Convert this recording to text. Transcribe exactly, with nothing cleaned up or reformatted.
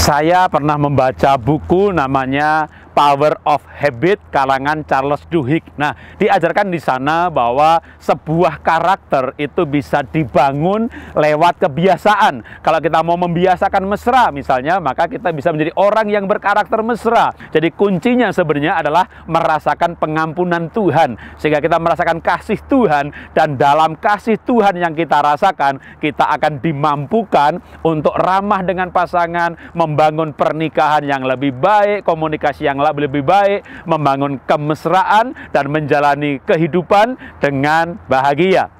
Saya pernah membaca buku namanya Power of Habit karangan Charles Duhigg. Nah, diajarkan di sana bahwa sebuah karakter itu bisa dibangun lewat kebiasaan. Kalau kita mau membiasakan mesra misalnya, maka kita bisa menjadi orang yang berkarakter mesra. Jadi kuncinya sebenarnya adalah merasakan pengampunan Tuhan, sehingga kita merasakan kasih Tuhan, dan dalam kasih Tuhan yang kita rasakan, kita akan dimampukan untuk ramah dengan pasangan, membangun pernikahan yang lebih baik, komunikasi yang lebih lebih baik, membangun kemesraan dan menjalani kehidupan dengan bahagia.